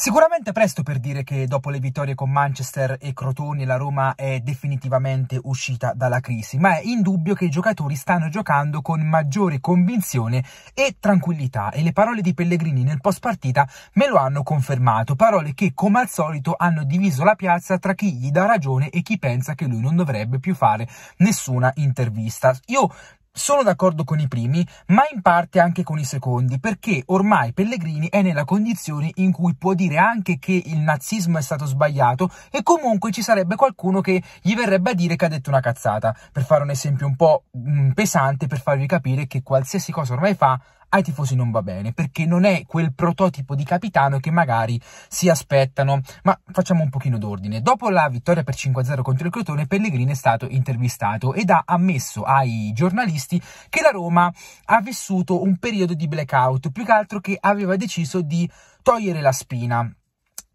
Sicuramente presto per dire che dopo le vittorie con Manchester e Crotone la Roma è definitivamente uscita dalla crisi, ma è indubbio che i giocatori stanno giocando con maggiore convinzione e tranquillità, e le parole di Pellegrini nel post partita me lo hanno confermato, parole che come al solito hanno diviso la piazza tra chi gli dà ragione e chi pensa che lui non dovrebbe più fare nessuna intervista. Io sono d'accordo con i primi, ma in parte anche con i secondi, perché ormai Pellegrini è nella condizione in cui può dire anche che il nazismo è stato sbagliato e comunque ci sarebbe qualcuno che gli verrebbe a dire che ha detto una cazzata, per fare un esempio un po' pesante, per farvi capire che qualsiasi cosa ormai fa ai tifosi non va bene, perché non è quel prototipo di capitano che magari si aspettano. Ma facciamo un pochino d'ordine. Dopo la vittoria per 5-0 contro il Crotone, Pellegrini è stato intervistato ed ha ammesso ai giornalisti che la Roma ha vissuto un periodo di blackout, più che altro che aveva deciso di togliere la spina.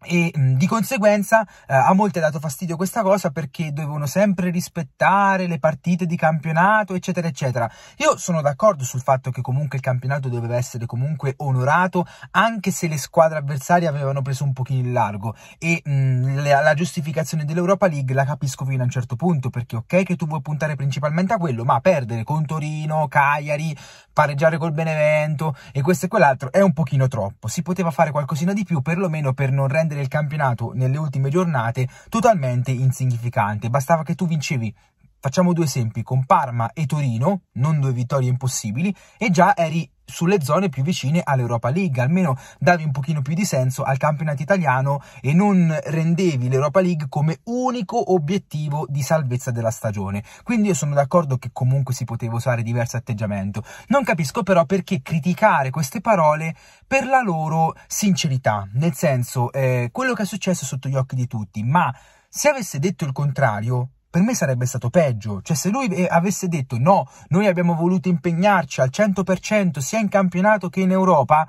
E di conseguenza a molti ha dato fastidio questa cosa, perché dovevano sempre rispettare le partite di campionato eccetera eccetera. Io sono d'accordo sul fatto che comunque il campionato doveva essere comunque onorato, anche se le squadre avversarie avevano preso un pochino in largo, e la giustificazione dell'Europa League la capisco fino a un certo punto, perché ok che tu vuoi puntare principalmente a quello, ma perdere con Torino, Cagliari, pareggiare col Benevento e questo e quell'altro è un pochino troppo. Si poteva fare qualcosina di più, perlomeno per non rendere il campionato nelle ultime giornate totalmente insignificante. Bastava che tu vincevi, facciamo due esempi, con Parma e Torino, non due vittorie impossibili, e già eri sulle zone più vicine all'Europa League. Almeno davi un pochino più di senso al campionato italiano e non rendevi l'Europa League come unico obiettivo di salvezza della stagione. Quindi io sono d'accordo che comunque si poteva usare diverso atteggiamento. Non capisco però perché criticare queste parole per la loro sincerità, nel senso quello che è successo è sotto gli occhi di tutti, ma se avesse detto il contrario per me sarebbe stato peggio. Cioè, se lui avesse detto no, noi abbiamo voluto impegnarci al 100% sia in campionato che in Europa,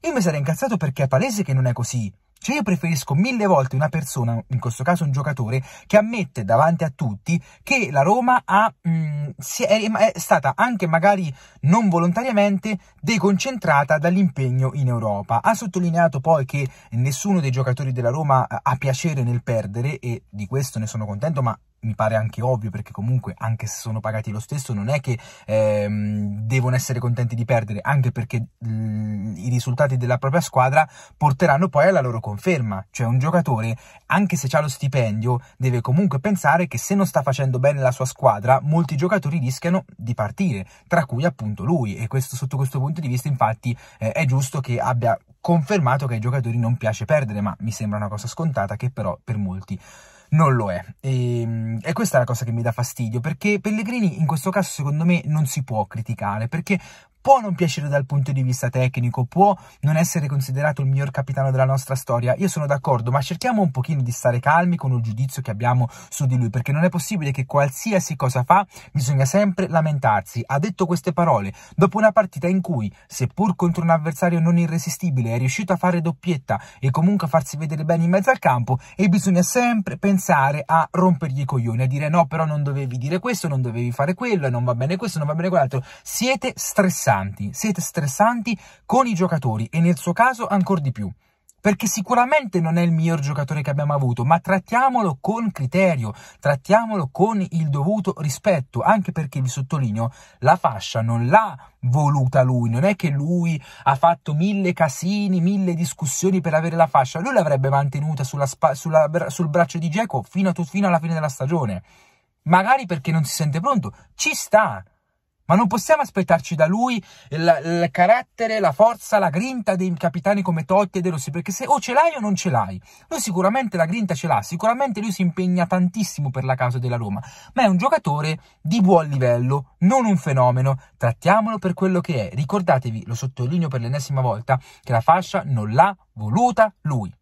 io mi sarei incazzato, perché è palese che non è così. Cioè, io preferisco mille volte una persona, in questo caso un giocatore, che ammette davanti a tutti che la Roma ha, è stata, anche magari non volontariamente, deconcentrata dall'impegno in Europa. Ha sottolineato poi che nessuno dei giocatori della Roma ha piacere nel perdere, e di questo ne sono contento, ma mi pare anche ovvio, perché comunque anche se sono pagati lo stesso non è che devono essere contenti di perdere, anche perché i risultati della propria squadra porteranno poi alla loro conferma. Cioè, un giocatore, anche se ha lo stipendio, deve comunque pensare che se non sta facendo bene la sua squadra, molti giocatori rischiano di partire, tra cui appunto lui, e questo, sotto questo punto di vista infatti è giusto che abbia confermato che ai giocatori non piace perdere, ma mi sembra una cosa scontata che però per molti non lo è, e questa è la cosa che mi dà fastidio, perché Pellegrini in questo caso secondo me non si può criticare, perché può non piacere dal punto di vista tecnico, può non essere considerato il miglior capitano della nostra storia, io sono d'accordo, ma cerchiamo un pochino di stare calmi con il giudizio che abbiamo su di lui, perché non è possibile che qualsiasi cosa fa bisogna sempre lamentarsi. Ha detto queste parole dopo una partita in cui, seppur contro un avversario non irresistibile, è riuscito a fare doppietta e comunque a farsi vedere bene in mezzo al campo, e bisogna sempre pensare a rompergli i coglioni, a dire no, però non dovevi dire questo, non dovevi fare quello, non va bene questo, non va bene quell'altro. Siete stressanti con i giocatori, e nel suo caso ancora di più, perché sicuramente non è il miglior giocatore che abbiamo avuto, ma trattiamolo con criterio, trattiamolo con il dovuto rispetto, anche perché, vi sottolineo, la fascia non l'ha voluta lui, non è che lui ha fatto mille casini, mille discussioni per avere la fascia, lui l'avrebbe mantenuta sul braccio di Dzeko fino alla fine della stagione, magari perché non si sente pronto, ci sta. Ma non possiamo aspettarci da lui il carattere, la forza, la grinta dei capitani come Totti e De Rossi, perché se o ce l'hai o non ce l'hai. Lui sicuramente la grinta ce l'ha, sicuramente lui si impegna tantissimo per la causa della Roma, ma è un giocatore di buon livello, non un fenomeno. Trattiamolo per quello che è. Ricordatevi, lo sottolineo per l'ennesima volta, che la fascia non l'ha voluta lui.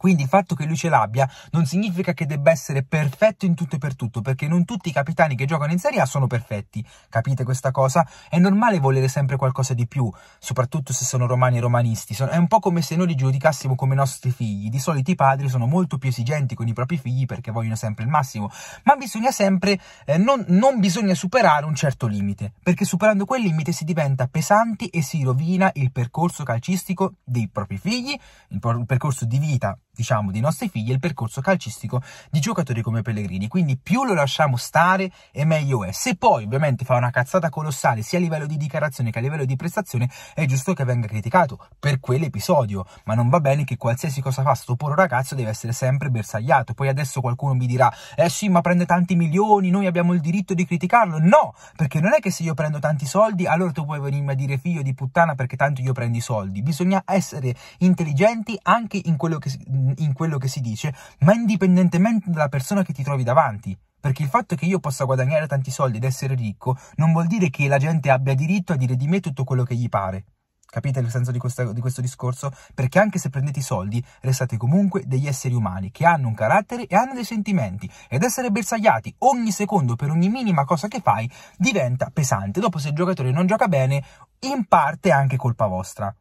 Quindi il fatto che lui ce l'abbia non significa che debba essere perfetto in tutto e per tutto, perché non tutti i capitani che giocano in Serie A sono perfetti, capite questa cosa? È normale volere sempre qualcosa di più, soprattutto se sono romani e romanisti. È un po' come se noi li giudicassimo come nostri figli. Di solito i padri sono molto più esigenti con i propri figli perché vogliono sempre il massimo, ma bisogna sempre, non bisogna superare un certo limite, perché superando quel limite si diventa pesanti e si rovina il percorso calcistico dei propri figli, il percorso di vita, diciamo, dei nostri figli e il percorso calcistico di giocatori come Pellegrini. Quindi più lo lasciamo stare e meglio è. Se poi ovviamente fa una cazzata colossale sia a livello di dichiarazione che a livello di prestazione, è giusto che venga criticato per quell'episodio, ma non va bene che qualsiasi cosa fa sto povero ragazzo deve essere sempre bersagliato. Poi adesso qualcuno mi dirà sì, ma prende tanti milioni, noi abbiamo il diritto di criticarlo. No, perché non è che se io prendo tanti soldi allora tu puoi venirmi a dire figlio di puttana perché tanto io prendo i soldi. Bisogna essere intelligenti anche in quello che si dice, ma indipendentemente dalla persona che ti trovi davanti, perché il fatto che io possa guadagnare tanti soldi ed essere ricco non vuol dire che la gente abbia diritto a dire di me tutto quello che gli pare. Capite il senso di questo discorso? Perché anche se prendete i soldi, restate comunque degli esseri umani che hanno un carattere e hanno dei sentimenti, ed essere bersagliati ogni secondo per ogni minima cosa che fai diventa pesante. Dopo, se il giocatore non gioca bene, in parte è anche colpa vostra,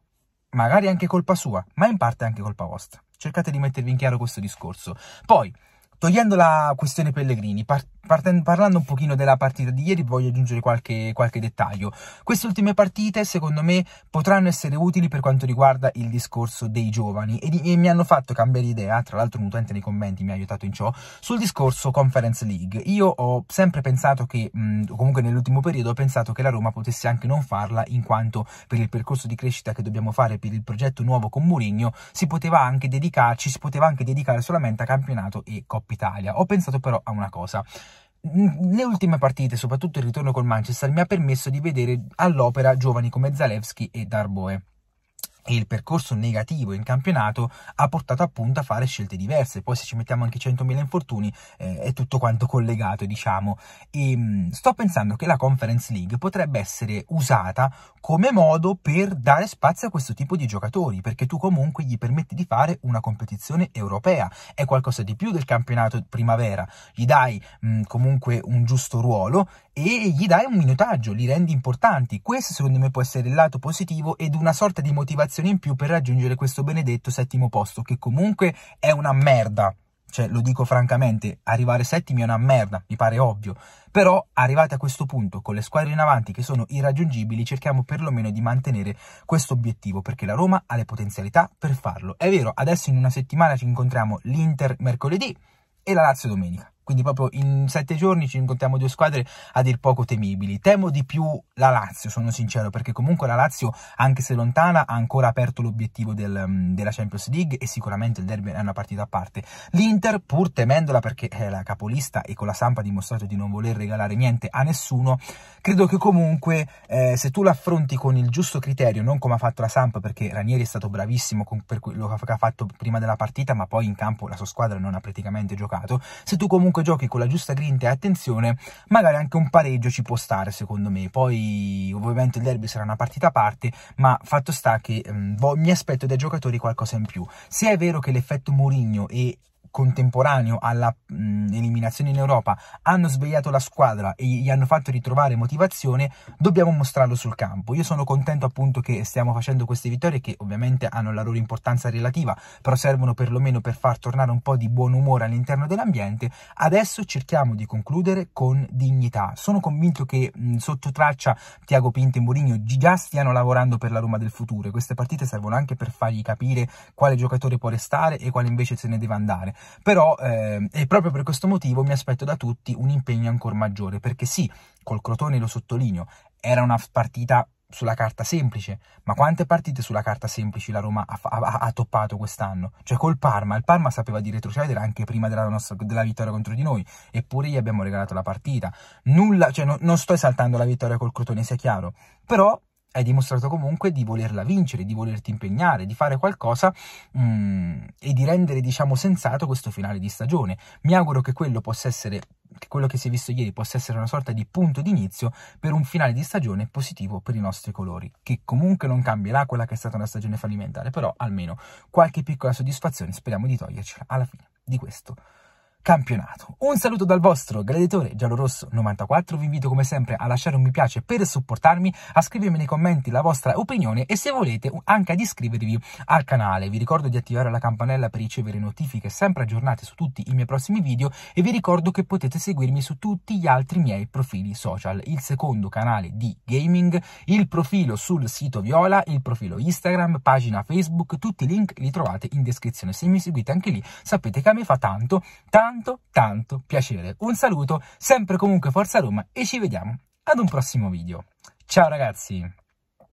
magari anche colpa sua, ma in parte è anche colpa vostra. Cercate di mettervi in chiaro questo discorso. Poi, togliendo la questione Pellegrini, parlando un pochino della partita di ieri, voglio aggiungere qualche dettaglio. Queste ultime partite, secondo me, potranno essere utili per quanto riguarda il discorso dei giovani e mi hanno fatto cambiare idea. Tra l'altro un utente nei commenti mi ha aiutato in ciò, sul discorso Conference League. Io ho sempre pensato che, comunque nell'ultimo periodo, ho pensato che la Roma potesse anche non farla, in quanto per il percorso di crescita che dobbiamo fare per il progetto nuovo con Mourinho si poteva anche dedicare solamente a campionato e Coppa Italia. Ho pensato però a una cosa: le ultime partite, soprattutto il ritorno col Manchester, mi ha permesso di vedere all'opera giovani come Zalewski e Darboe, e il percorso negativo in campionato ha portato appunto a fare scelte diverse. Poi se ci mettiamo anche 100.000 infortuni è tutto quanto collegato, diciamo, e sto pensando che la Conference League potrebbe essere usata come modo per dare spazio a questo tipo di giocatori, perché tu comunque gli permetti di fare una competizione europea, è qualcosa di più del campionato primavera, gli dai comunque un giusto ruolo e gli dai un minutaggio, li rendi importanti. Questo secondo me può essere il lato positivo ed una sorta di motivazione in più per raggiungere questo benedetto settimo posto, che comunque è una merda. Cioè, lo dico francamente, arrivare settimi è una merda, mi pare ovvio, però arrivati a questo punto con le squadre in avanti che sono irraggiungibili, cerchiamo perlomeno di mantenere questo obiettivo, perché la Roma ha le potenzialità per farlo. È vero, adesso in una settimana ci incontriamo l'Inter mercoledì e la Lazio domenica, quindi proprio in 7 giorni ci incontriamo due squadre a dir poco temibili. Temo di più la Lazio, sono sincero, perché comunque la Lazio, anche se lontana, ha ancora aperto l'obiettivo della Champions League e sicuramente il derby è una partita a parte. L'Inter, pur temendola perché è la capolista e con la Sampa ha dimostrato di non voler regalare niente a nessuno, credo che comunque se tu l'affronti con il giusto criterio, non come ha fatto la Sampa, perché Ranieri è stato bravissimo per quello che ha fatto prima della partita, ma poi in campo la sua squadra non ha praticamente giocato, se tu comunque giochi con la giusta grinta e attenzione, magari anche un pareggio ci può stare, secondo me. Poi ovviamente il derby sarà una partita a parte, ma fatto sta che mi aspetto dai giocatori qualcosa in più. Se è vero che l'effetto Mourinho è contemporaneo alla eliminazione in Europa, hanno svegliato la squadra e gli hanno fatto ritrovare motivazione, dobbiamo mostrarlo sul campo. Io sono contento appunto che stiamo facendo queste vittorie, che ovviamente hanno la loro importanza relativa, però servono perlomeno per far tornare un po' di buon umore all'interno dell'ambiente. Adesso cerchiamo di concludere con dignità. Sono convinto che sotto traccia Thiago Pinto e Mourinho già stiano lavorando per la Roma del futuro. Queste partite servono anche per fargli capire quale giocatore può restare e quale invece se ne deve andare. Però e proprio per questo motivo mi aspetto da tutti un impegno ancora maggiore, perché sì, col Crotone, lo sottolineo, era una partita sulla carta semplice, ma quante partite sulla carta semplici la Roma ha toppato quest'anno? Cioè col Parma, il Parma sapeva di retrocedere anche prima della vittoria contro di noi, eppure gli abbiamo regalato la partita. Non sto esaltando la vittoria col Crotone, sia chiaro, però hai dimostrato comunque di volerla vincere, di volerti impegnare, di fare qualcosa e di rendere, diciamo, sensato questo finale di stagione. Mi auguro che quello possa essere, che quello che si è visto ieri possa essere una sorta di punto d'inizio per un finale di stagione positivo per i nostri colori, che comunque non cambierà quella che è stata una stagione fallimentare, però almeno qualche piccola soddisfazione speriamo di togliercela alla fine di questo campionato. Un saluto dal vostro gladiatore giallorosso94, vi invito come sempre a lasciare un mi piace per supportarmi, a scrivermi nei commenti la vostra opinione e se volete anche ad iscrivervi al canale. Vi ricordo di attivare la campanella per ricevere notifiche sempre aggiornate su tutti i miei prossimi video e vi ricordo che potete seguirmi su tutti gli altri miei profili social: il secondo canale di gaming, il profilo sul sito Viola, il profilo Instagram, pagina Facebook, tutti i link li trovate in descrizione. Se mi seguite anche lì sapete che a me fa tanto piacere. Un saluto, sempre comunque forza Roma e ci vediamo ad un prossimo video. Ciao ragazzi!